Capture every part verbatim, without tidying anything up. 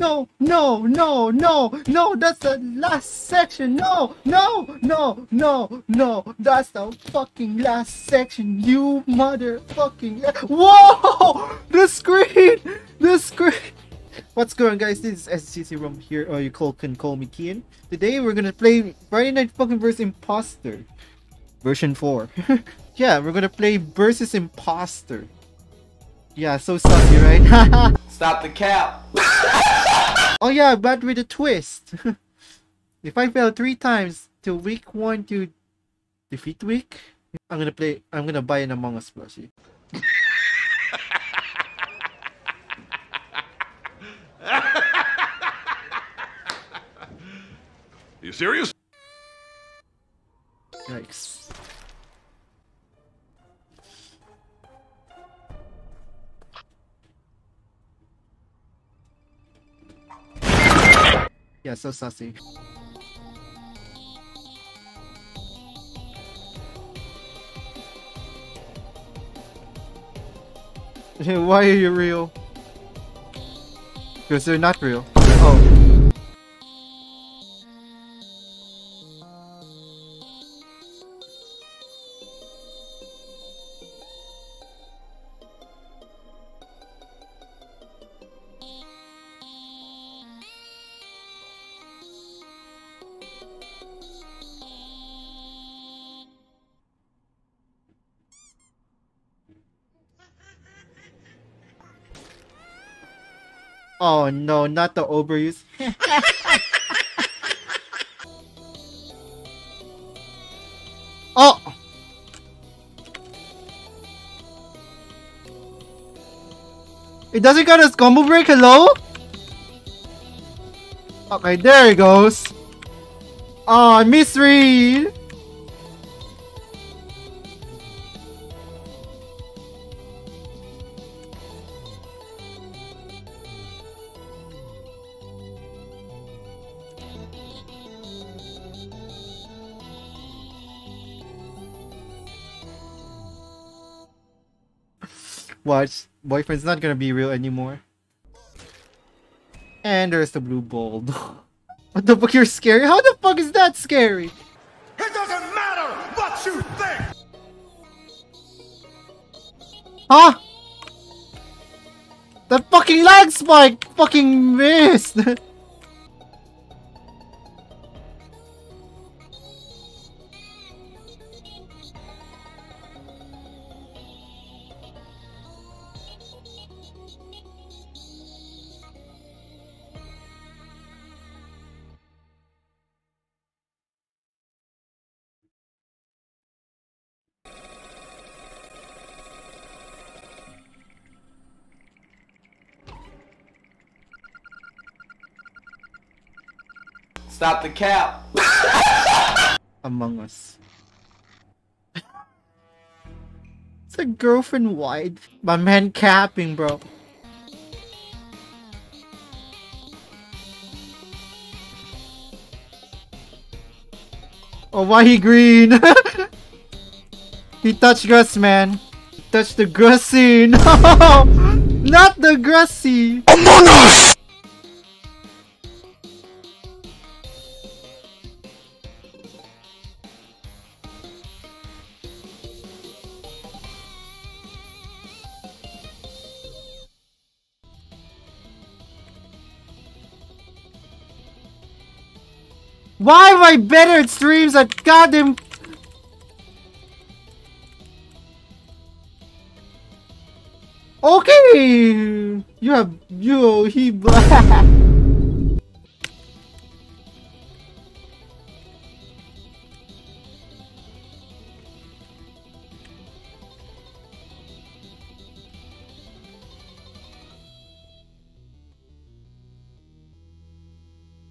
no, no, no, no, no, that's the last section. No, no, no, no, no, that's the fucking last section. You motherfucking. Whoa! The screen! The screen! What's going on, guys? This is S G C Rumble here, or you call, can call me Kian. Today we're gonna play Friday Night Funkin' versus. Imposter. Version four. Yeah, we're gonna play versus Imposter. Yeah, so sucky, right? Stop the cap! Oh yeah, but with a twist! If I fail three times till week one to defeat week, I'm gonna play- I'm gonna buy an Among Us plushie. Are you serious? Yikes. Yeah, so sassy. Why are you real? Because they're not real. Oh. Oh no, not the overuse. Oh! It doesn't got a combo break, hello? Okay, there it goes. Oh, misread! Watch, boyfriend's not gonna be real anymore. And there's the blue ball. What the fuck, you're scary? How the fuck is that scary? It doesn't matter what you think! Huh? The fucking lag spike fucking missed! Stop the cap! Among Us. It's a girlfriend wide. My man capping, bro. Oh, why he green? He touched grass, man. He touched the grassy. No! Not the grassy! Among Us! Why am I better at streams at goddamn? Okay, you have you he black.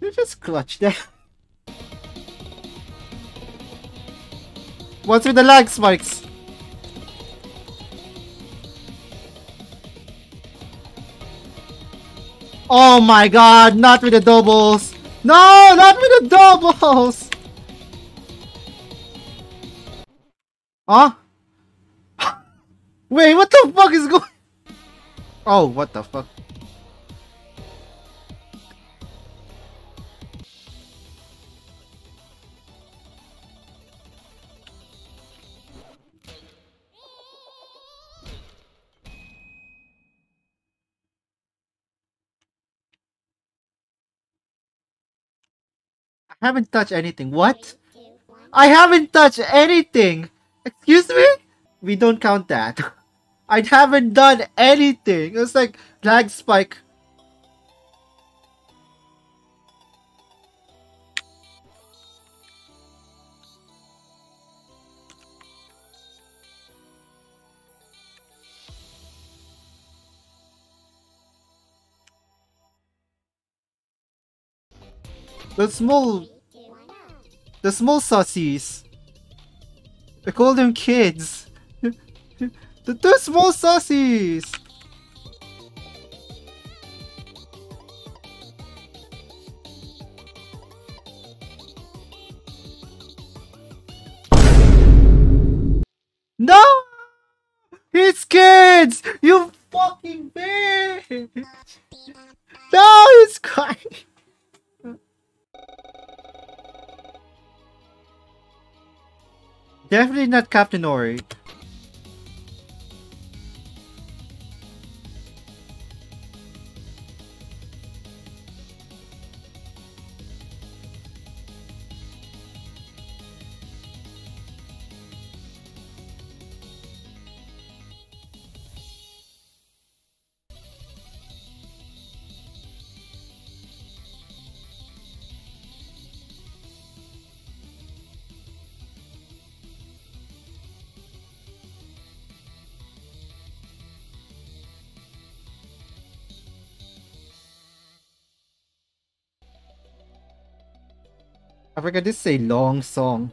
You just clutched that. What's with the lag spikes? Oh my god, not with the doubles! No, not with the doubles! Huh? Wait, what the fuck is going- Oh, what the fuck? I haven't touched anything. What? I haven't touched anything! Excuse me? We don't count that. I haven't done anything. It was like lag spike. The small, the small saucies. I call them kids. The two small saucies. No, it's kids. You fucking bitch. No, it's crying. Definitely not Captain Ori. Africa, this is a long song.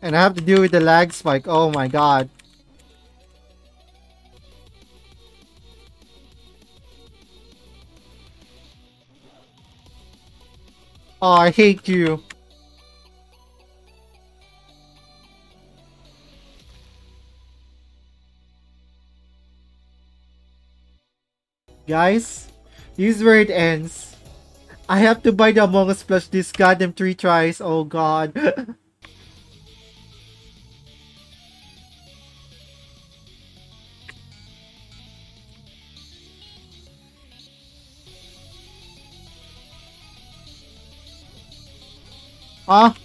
And I have to deal with the lag spike. Oh my god. Oh, I hate you. Guys, this is where it ends. I have to buy the Among Us plush this goddamn three tries. Oh god. Ah.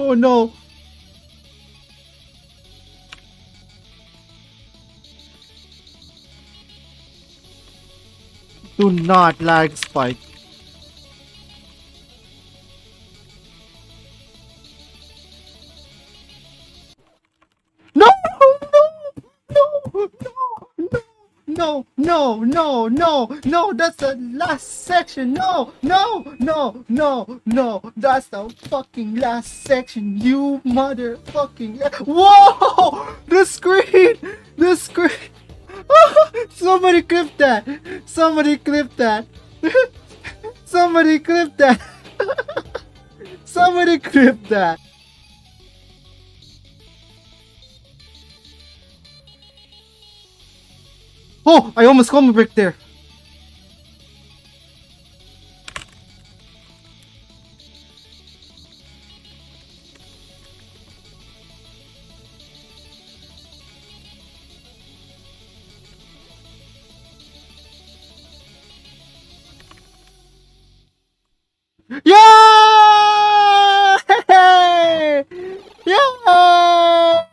Oh no! Do not lag spike. No! No! No! No! No! No! No! No! That's the last section! No! No! No! No! No! That's the fucking last section! You motherfucking... Whoa! The screen! The screen! Somebody clip that! Somebody clip that! Somebody clip that! Somebody clip that! Oh, I almost combo break there. Yeah! Yeah!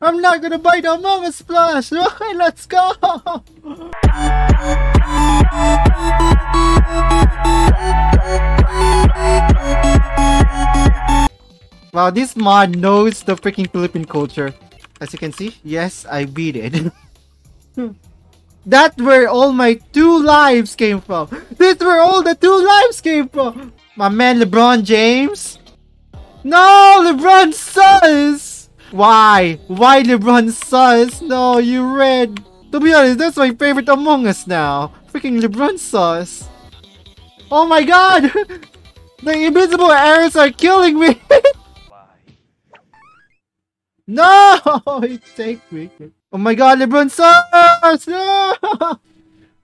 I'm not gonna buy the Among Us plush. Okay, let's go! Wow, this mod knows the freaking Philippine culture. As you can see, yes, I beat it. That's where all my two lives came from. That's where all the two lives came from. My man LeBron James. No, LeBron sucks. Why? Why LeBron sauce? No, you red. To be honest, that's my favorite Among Us now. Freaking LeBron sauce. Oh my god! The invisible arrows are killing me! No! It take me. Oh my god, LeBron sauce! No!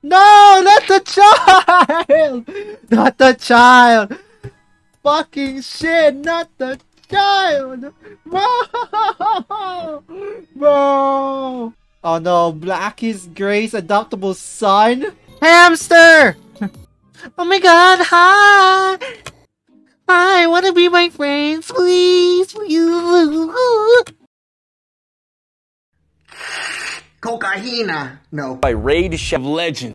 No! Not the child! Not the child! Fucking shit! Not the child! Bro! Bro! Oh no, black is Grace, adoptable son? Hamster! Oh my god, hi! Hi, wanna be my friends, please? Cocaina! No. By Raid Chef Legend.